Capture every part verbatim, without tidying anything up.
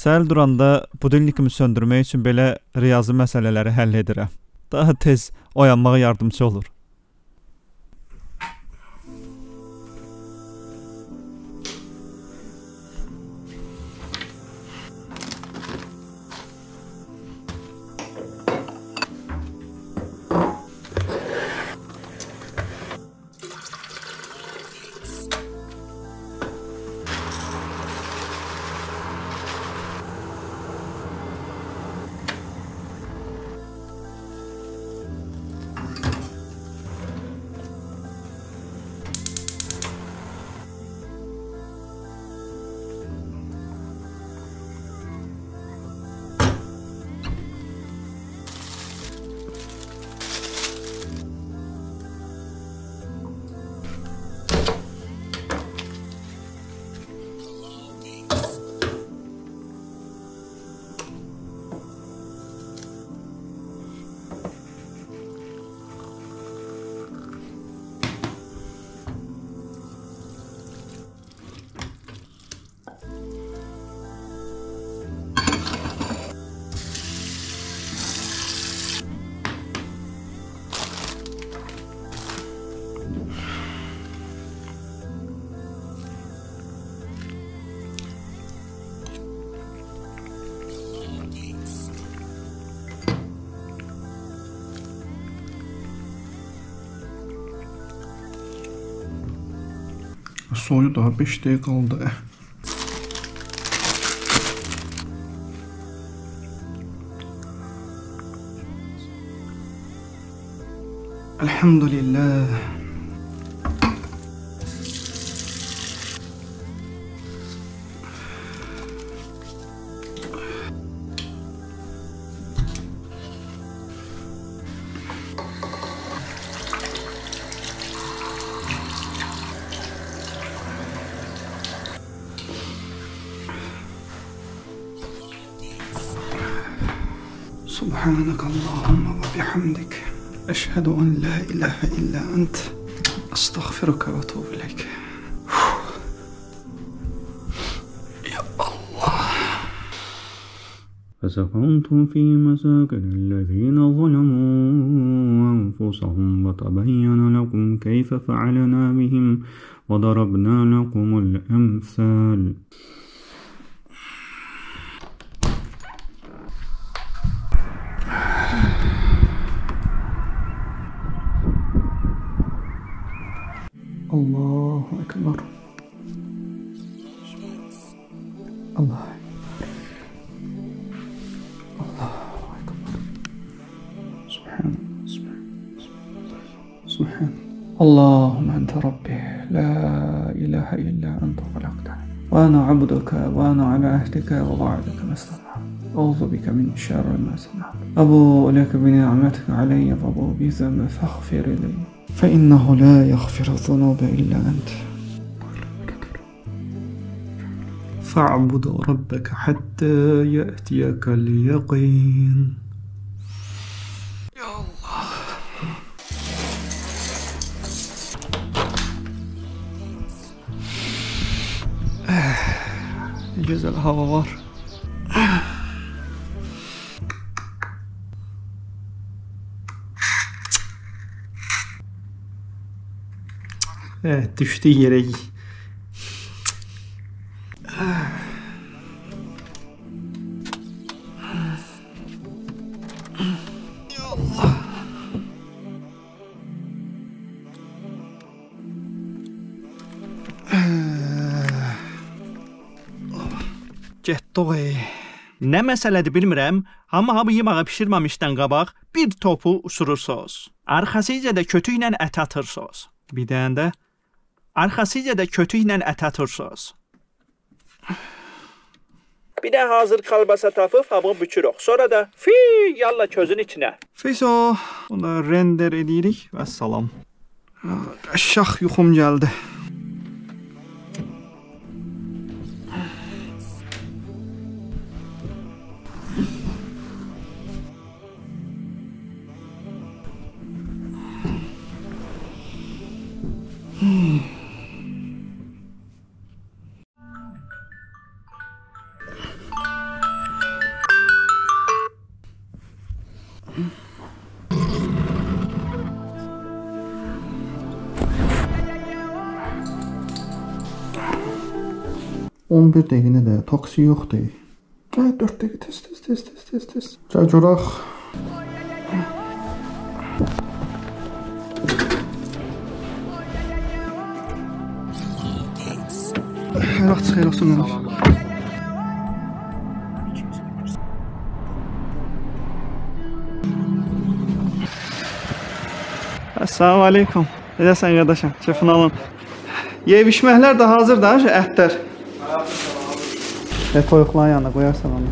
Səhər duranda budilnikimi söndürmək üçün belə riyazi məsələləri həll edirəm. Daha tez oyanmağa yardımcı olur. Soyu daha beş dakika kaldı. Elhamdülillah. Subhanak Allahumma ve bihamdik. Eşhedü en la ilahe illa ent. Estağfiruka ve etûbü ileyk. Ya Allah. فَسَكَنْتُمْ فِي مَسَاكِنِ الَّذِينَ ظَلَمُوا أَنفُسَهُمْ وَتَبَيَّنَ لَكُمْ كَيْفَ فَعَلْنَا بِهِمْ وَضَرَبْنَا لَكُمُ الْأَمْثَالَ. Allahu Ekber. Allah. Allahu Ekber. Subhan. Subhan. Allahümme ente Rabbi. La ilahe illa ente halaktan. Ve ana abduka ve ana ala ahdika ve vaadika mesleha. Auzu bika min şerri ma sena. Ebu ileke bi ni'metika aleyye ve ebu bi zembi feğfir ileyye. فإنه لا يغفر الذنوب إلا أنت فاعبد ربك حتى يأتيك اليقين. يا الله. Güzel hava var. Evet, düştü yere. Getdi. Nə məsələdir bilmirəm, amma hamı yeməyə pişirməmişdən qabaq bir topu usurursunuz. Arxasıca da kötüklə ət atırsınız. Bir dənə də arxasıca da kötüklə ət atırsınız. Bir de hazır kalbasa tapıb hamı bükürük. Sonra da fi yalla közün içine. Fiso. Bunu render edirik. Vəssalam. Şah yuxum geldi. on bir dəqiqə də taksi yoxdur. Gəl dörd dəqiqə tez tez tez tez tez tez. Gəl görək. Hər vaxt xeyir olsun mənim. Assalamu alaikum. Necəsən qardaşım? Kefin alın. Yeyib-içməklər də hazırdır, ətlər. E, toyuqların yanına qoyarsan onu.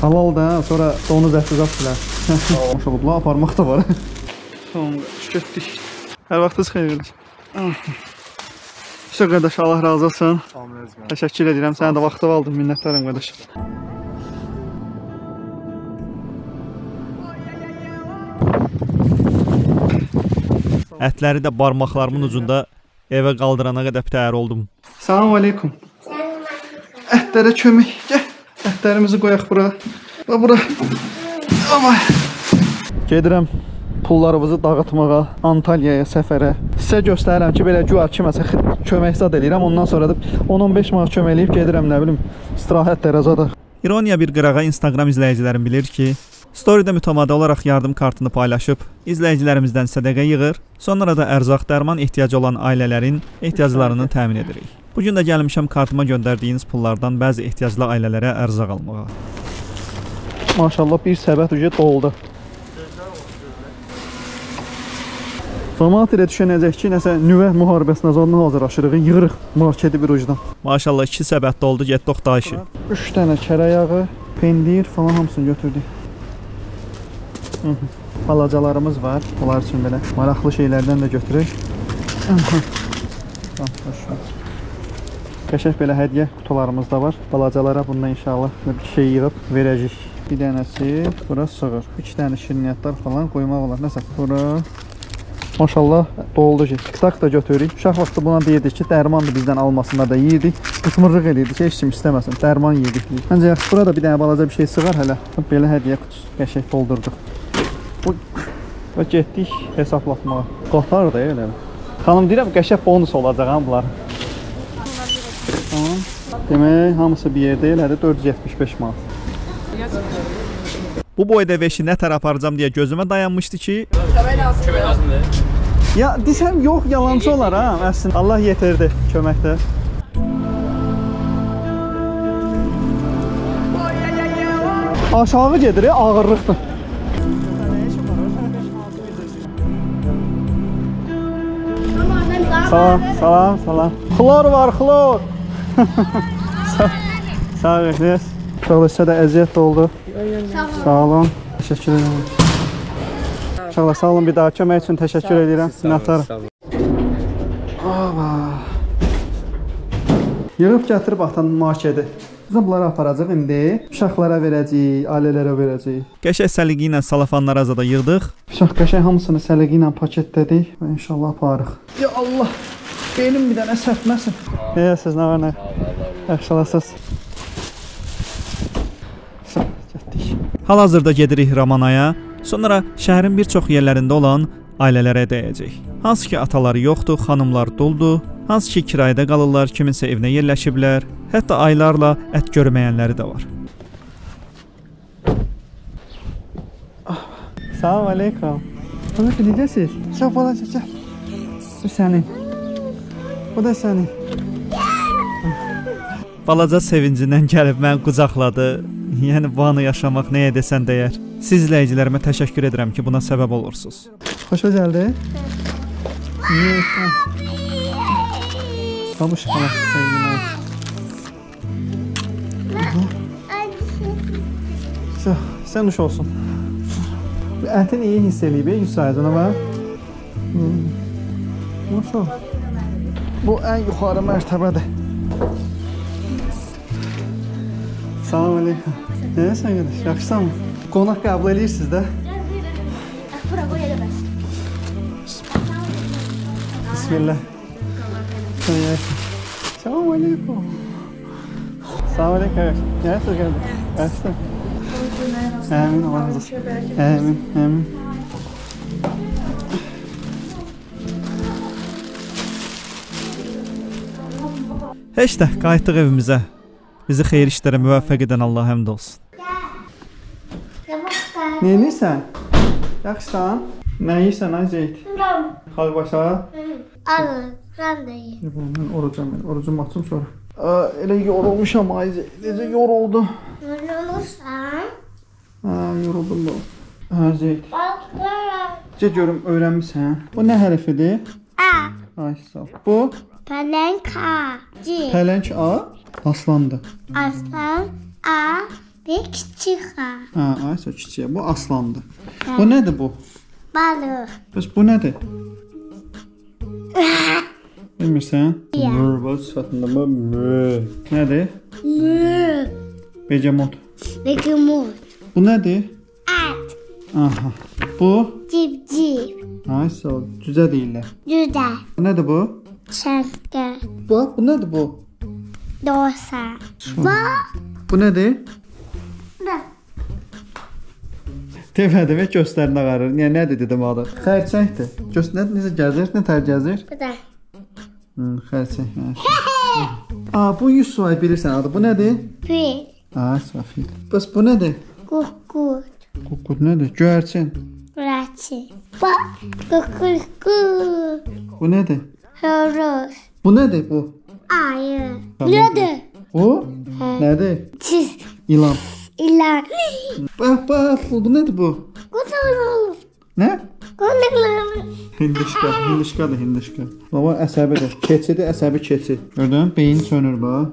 Halal da, sonra donuz əti zapsılar. Maşallah, aparmaq da var. Tamam, şükürtdük. Hər vaxtınız xeyir olsun. Hüseyin qardaş, Allah razı olsun. Təşəkkür edirəm, sənə də vaxtı aldım, minnətdarım qardaş. Ətləri də barmaqlarımın ucunda evə qaldırana qədər pətər oldum. Salamu aleykum. Ətlərə kömək. Gəl, ətlərimizi qoyaq bura. Və bura. Aman. Gedirəm pullarımızı dağıtmağa, Antalya'ya, səfərə. Sizə göstərirəm ki, belə güvar ki, məsələn, kömək zad eləyirəm. Ondan sonra da on on beş manat köməkləyib gedirəm, nə bilim, istirahətlərə zada. İroniya bir qırağa Instagram izləyicilərim bilir ki, storydə mütəmadi olaraq yardım kartını paylaşıb, izləyicilərimizdən sədəqə yığır, sonra da ərzaq dərman ehtiyacı olan ailələrin ehtiyaclarını təmin edirik. Bugün də gəlmişəm kartıma göndərdiyiniz pullardan bəzi ehtiyaclı ailələrə ərzaq almağa. Maşallah, bir səbət ücret oldu. Zamanat ilə düşənəcək ki, nəsə nüvə müharibəsinə zonuna hazırlaşırıq, yığırıq marketi bir ucdan. Maşallah, iki səbətdə oldu, getdik daha işi. Üç dənə kərə yağı, pendir falan hamısını götürdük. Balacalarımız var, onlar üçün belə maraqlı şeylərdən də götürək. Qəşəng belə hədiyyə qutularımız da var. Balacalara bundan inşallah bir şey yığıb verəcəyik. Bir dənəsi bura sığır. İki dənə şirniyyatlar falan qoymaq olar. Nəsə bura maşallah doldu ki, tiktak da götürürük. Uşaq vaxtı buna deyirdik ki, dərman da bizdən almasınlar da yiyirdik. Qıtmırlıq eləyirdik ki, heç kim istəməsin, dərman yiyirdik. Məncə yaxşı, bura da bir dənə balaca bir şey sığar hələ. Belə hədiyyə qutusu qəşəng doldurduq. Və getdik hesablatmağa. Qatar da elə. Xanım deyirəm, qəşəng bonus olacaq ha bunlar. Tamam. Demək, hamısı bir yerdə elədi, dörd yüz yetmiş beş manat. Bu boyda veşi nə tər aparacam deyə gözümə dayanmışdı ki... Kömək lazımdır. Ya, desəm yox, yalancı olar ha, əslində. Allah yetirdi köməkdə. Aşağı gedir, ağırlıqdır. Salam, salam, salam. Xlor var, xlor. Sağ olun. İnşallah sizə də əziyyət oldu. Sağ olun. Təşəkkür edirəm. İnşallah sağ olun. Bir daha kömək üçün təşəkkür edirəm. Minnətdarım. Yığıb gətirib atan marketi. Bunları aparacaq indi. Uşaqlara verəcəyik, ailələrə verəcəyik. Qəşəng səliqi ilə salafanları azada yığdıq. Uşaq qəşəng hamısını səliqi ilə paketlədik və inşallah aparıq. Ya Allah, benim bir dənə sərtməsin. Nəyəsiz, nə var nə? Yaxşılasız. Hal-hazırda gedirik Ramanaya, sonra şəhərin bir çox yerlərində olan ailələrə dəyəcək. Hansı ki ataları yoxdur, xanımlar duldur, hansı ki kirayədə qalırlar, kiminsə evinə yerləşiblər. Hətta aylarla ət görməyənləri də var. Salamu aleykum. Hanımefendi, necəsiz? Çək, bala, çək, çək. Bu sənin. Bu da sənin. Balaca sevincindən gəlib mən qucaqladı. Yəni, bu anı yaşamaq nəyə desən dəyər. Siz izləyicilərimə təşəkkür edirəm ki, buna səbəb olursunuz. Xoşa gəldi. Qamış qalaq, sevgilərim. Sən duş olsun. Ətin iyi hiss eləyib, yüz səksən var. Bu ən yuxarı mərtəbədir. Salam aleykum. Nəyəsən qardaş, yaxşısan mı? Qonaq qəbul edirsiniz də? Bura qoy elə bəs. Bismillah. Salam aleykum. Salam aleykum. Nəyəsən qardaş? Yaxşısan. Amin, Allah razı olsun. Amin, amin. İşte qayıtdıq evimizə. Bizi xeyir işlərə müvəffəq edən Allah həmd olsun. Ne edirsən? Yaxşısan? Nə yeyirsən ay Zeyd? Xalbaşa? Alın, ram da yeyir. Mən orucam, orucumu açım sonra. Elə yorulmuşam ay Zeyd, necə yoruldu. Yorulmuşsan? Hə, yoruldum da. Hə Zeyd. Baxıram. Necə görüm, öyrənmişsən? Bu nə hərfidir? A. Ay sağ ol. Bu? Pelenk A. C. Pelenk A. Aslandı. Aslan A ve küçük A. Ha, aysa küçük A. Bu aslandı. Evet. Bu nedir bu? Balık. Biz bu nedir? Bilmirsən? Mür. Balık sıfatında mı? Mür. Nedir? Mür. Begemot. Begemot. Bu nedir? At. Aha. Bu? Civciv. Aysa cüzə deyirlər. Cüzə. Nedir bu? Şəngə. Bu, bu nədir bu? Dosa. Bak. Bu nədir? Nə? Demədim, göstərinə qarır. Niyə, nədir dedim adı? Xərçəkdir. Göstərinə, necə gəzir, nə tər gəzir? Bu da. Xərçək, hə. Aa, bu yüz sual bilirsən adı. Bu nədir? Fil. Aa, safil. Bəs bu nədir? Quqqut. Quqqut nədir? Göyərçin. Göyərçin. Bak, quqqut. Bu nədir? Horoz. Bu nedir bu? Ayı. Tamam. Nedir? Bu? He. Nedir? Çiz. İlan. İlan. Bak bak bu nedir bu? Kutulur. Ne? Kutulur. Hindişka, hindişka da hindişka. Baba əsəbidir. Keçidir, əsəbi keçir. Gördün? Beyin sönür bak.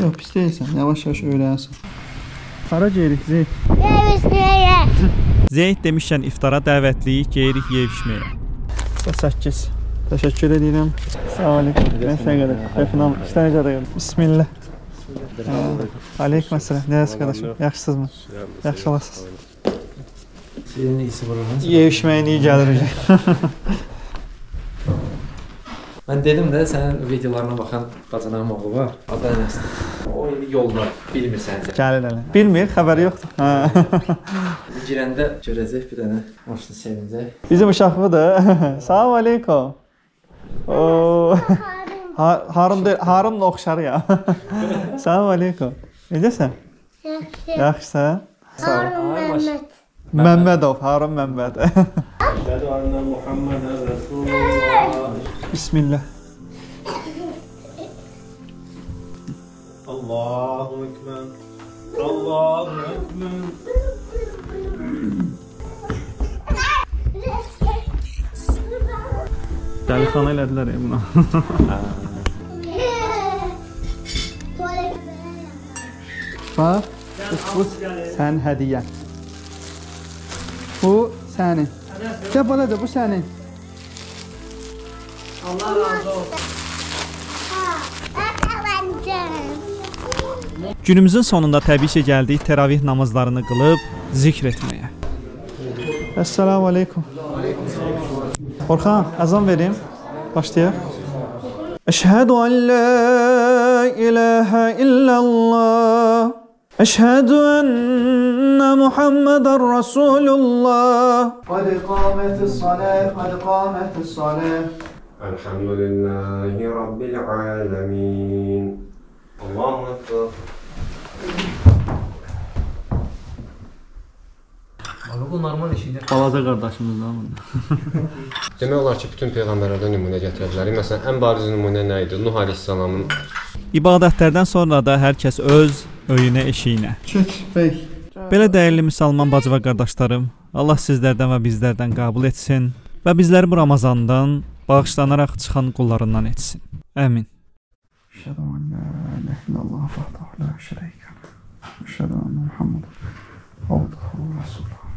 Yok pis değilsen. Yavaş yavaş öğrensin. Hara geyirik Zeyd? Yevişmeye. Zeyd demişken iftara dəvətliyi geyirik yevişmeye. Sekiz. Teşekkür ederim. Selamünaleyküm. Ben Segedir. Efendim, işte ne kadar? Bismillah. Aleyküm selam. Ne arkadaşım? Yaxşısınız mı? Yaxşı olasınız. Sizin iyisi buranın. Yevişmeye iyi gelir hocam. Ben dedim de senin videolarına bakan bacanağım oğlu var. Adı Enes'tir. O indi yolda bilmir sence. Gəlir elə. Bilmir, xəbəri yoxdur. Girəndə görəcək bir dənə. Hoşunu sevinəcək. Bizim uşaqlıdır. Salam aleykum. Harun deyil, Harunla oxşar ya. Salam aleykum. Necəsən? Yaxşı. Yaxşısan? Harun Məmmedov. Məmmedov, Harun Məmmedov. Bismillah. Allahu Ekber. Allahu Ekber. Dəlixana elədilər ya buna. Bax, bu sənin hədiyyən. Bu sənin. Gəl balaca, bu sənin. Allah razı olsun. Günümüzün sonunda təbii ki gəldik təravih namazlarını qılıb zikr etməyə. Əssalamu aleykum. Orxan, əzan verim. Başlayaq. Əşhədu an la ilahə illallah. Əşhədu ənə Muhammedən Rasulullah. Qad qamətə saləh, qad qamətə saləh. Elhamdülillahi Rabbil aləmin. Allahu Ekber. Abi bu normal işidir. Balaca qardaşımız da bunlar. Demək olar ki, bütün peyğəmbərlərdən nümunə gətirə bilərik. Məsələn, ən bariz nümunə nə idi? Nuh Aleyhisselamın. İbadətlərdən sonra da hər kəs öz öyünə, eşiyinə. Keç, bəy. Belə dəyərli müsəlman bacı və qardaşlarım, Allah sizlərdən və bizlərdən qəbul etsin və bizləri bu Ramazandan bağışlanaraq çıxan qullarından etsin. Əmin. أشهد أن لا إله إلا الله وحده لا شريك له وأشهد أن محمدا عبده ورسوله